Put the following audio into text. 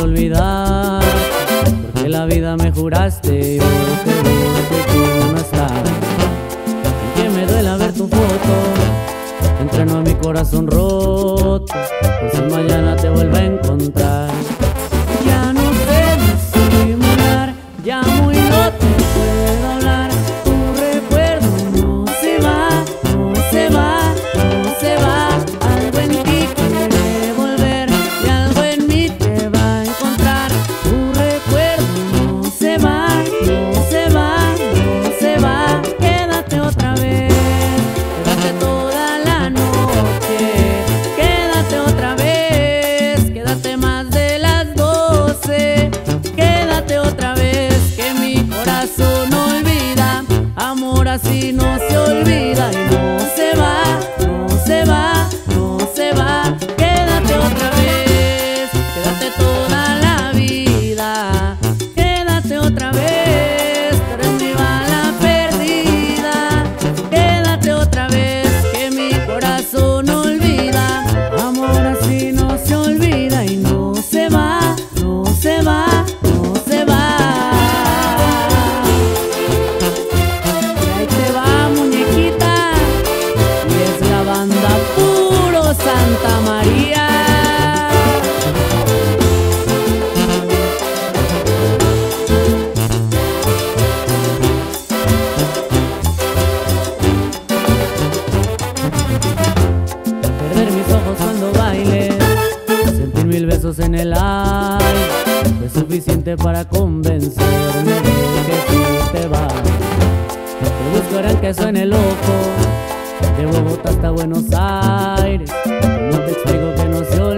fácil olvidar, porque la vida me juraste y vos no estás. Y que me duela ver tu foto, entreno a mi corazón roto, por si mañana te vuelvo a encontrar. Ya no sé disimular, ya muy no te puedo hablar, tu recuerdo no se va, no se va, no se va. Algo en ti quiere volver y algo en mí te va a encontrar. Tu recuerdo no se va, no se va, no se va. Quédate otra vez, quédate toda la noche, quédate otra vez, quédate más de las 12, quédate otra vez, que mi corazón no olvida, amor así no se olvida y no se va, no se va. Quédate otra vez, quédate toda la vida, quédate otra vez, tú eres mi bala perdida, quédate otra vez, que mi corazón no olvida, amor así no se olvida y no se va, no se va. Santa María. Perder mis ojos cuando bailes, sentir 1000 besos en el aire, fue suficiente para convencerme de que tú te vas. Te buscaré el que suene loco, de Bogotá hasta Buenos Aires. No te explico que no se oye.